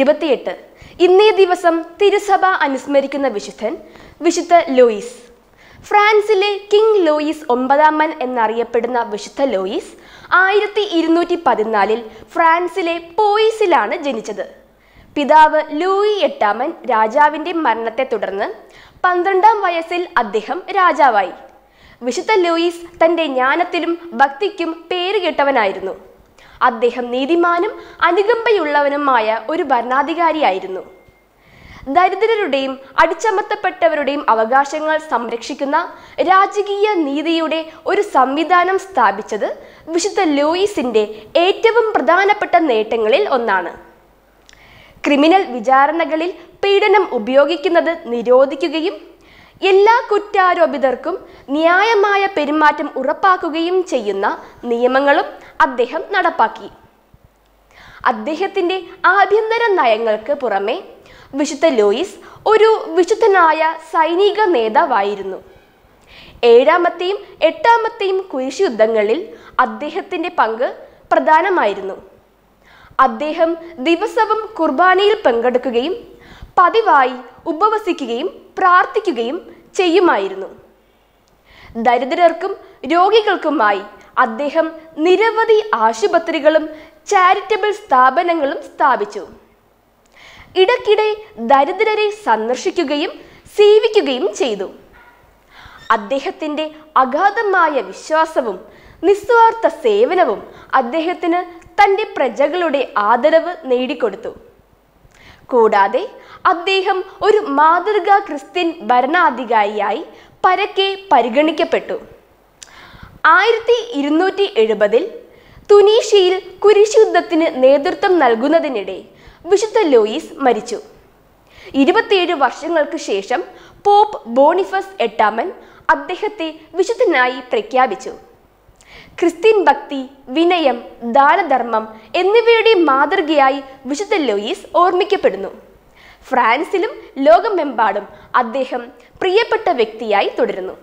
28. ഇന്നേ ദിവസം തിരുസഭ അനുസ്മരിക്കുന്ന വിശുദ്ധൻ വിശുദ്ധ ലോയീസ്. ഫ്രാൻസിലെ കിങ് ലോയീസ് ഒമ്പതാമൻ എന്നറിയപ്പെടുന്ന വിശുദ്ധ ലോയീസ് 1214 ഫ്രാൻസിലെ പോയിസിലാണ് ജനിച്ചത്. പിതാവ് ലൂയി എട്ടാമൻ രാജാവിൻ്റെ മരണത്തെ തുടർന്ന് 12-ാം വയസ്സിൽ അദ്ദേഹം രാജാവായി. വിശുദ്ധ ലോയീസ് തൻ്റെ ജ്ഞാനത്തിലും ഭക്തിക്കും പേരുകേട്ടവനായിരുന്നു. അദ്ദേഹം നീതിമാനും അനുകമ്പയുള്ളവനുമായ ഒരു ഭരണാധികാരിയായിരുന്നു. ദരിദ്രരുടെയും അടിച്ചമർത്തപ്പെട്ടവരുടെയും അവകാശങ്ങൾ സംരക്ഷിക്കുന്ന രാജകീയ നീതിയുടെ ഒരു സംവിധാനം സ്ഥാപിച്ചത് വിശുദ്ധ ലോയീസിൻ്റെ ഏറ്റവും പ്രധാനപ്പെട്ട നേട്ടങ്ങളിൽ ഒന്നാണ്. ക്രിമിനൽ വിചാരണകളിൽ പീഡനം ഉപയോഗിക്കുന്നത് നിരോധിക്കുകയും എല്ലാ കുറ്റാരോപിതർക്കും ന്യായമായ പെരുമാറ്റം ഉറപ്പാക്കുകയും ചെയ്യുന്ന നിയമങ്ങളും അദ്ദേഹം നടപ്പാക്കി. അദ്ദേഹത്തിൻ്റെ ആഭ്യന്തര നയങ്ങൾക്ക് പുറമെ വിശുദ്ധ ലോയീസ് ഒരു വിശുദ്ധനായ സൈനിക നേതാവായിരുന്നു. 7-ാമത്തെയും 8-ാമത്തെയും കുരിശ് യുദ്ധങ്ങളിൽ അദ്ദേഹത്തിൻ്റെ പങ്ക് പ്രധാനമായിരുന്നു. അദ്ദേഹം ദിവസവും കുർബാനയിൽ പങ്കെടുക്കുകയും പതിവായി ഉപവസിക്കുകയും പ്രാർത്ഥിക്കുകയും ചെയ്യുമായിരുന്നു. ദരിദ്രർക്കും രോഗികൾക്കുമായി അദ്ദേഹം നിരവധി ആശുപത്രികളും ചാരിറ്റബിൾ സ്ഥാപനങ്ങളും സ്ഥാപിച്ചു. ഇടയ്ക്കിടെ ദരിദ്രരെ സന്ദർശിക്കുകയും സേവിക്കുകയും ചെയ്തു. അദ്ദേഹത്തിൻ്റെ അഗാധമായ വിശ്വാസവും നിസ്വാർത്ഥ സേവനവും അദ്ദേഹത്തിന് തൻ്റെ പ്രജകളുടെ ആദരവ് നേടിക്കൊടുത്തു. കൂടാതെ അദ്ദേഹം ഒരു മാതൃകാ ക്രിസ്ത്യൻ ഭരണാധികാരിയായി പരക്കെ പരിഗണിക്കപ്പെട്ടു. 1270 തുനീഷ്യയിൽ കുരിശുദ്ധത്തിന് നേതൃത്വം നൽകുന്നതിനിടെ വിശുദ്ധ ലോയീസ് മരിച്ചു. 27 വർഷങ്ങൾക്ക് ശേഷം പോപ്പ് ബോണിഫസ് 8-ാമൻ അദ്ദേഹത്തെ വിശുദ്ധനായി പ്രഖ്യാപിച്ചു. ക്രിസ്ത്യൻ ഭക്തി, വിനയം, ദാനധർമ്മം എന്നിവയുടെ മാതൃകയായി വിശുദ്ധ ലോയീസ് ഓർമ്മിക്കപ്പെടുന്നു. ഫ്രാൻസിലും ലോകമെമ്പാടും അദ്ദേഹം പ്രിയപ്പെട്ട വ്യക്തിയായി തുടരുന്നു.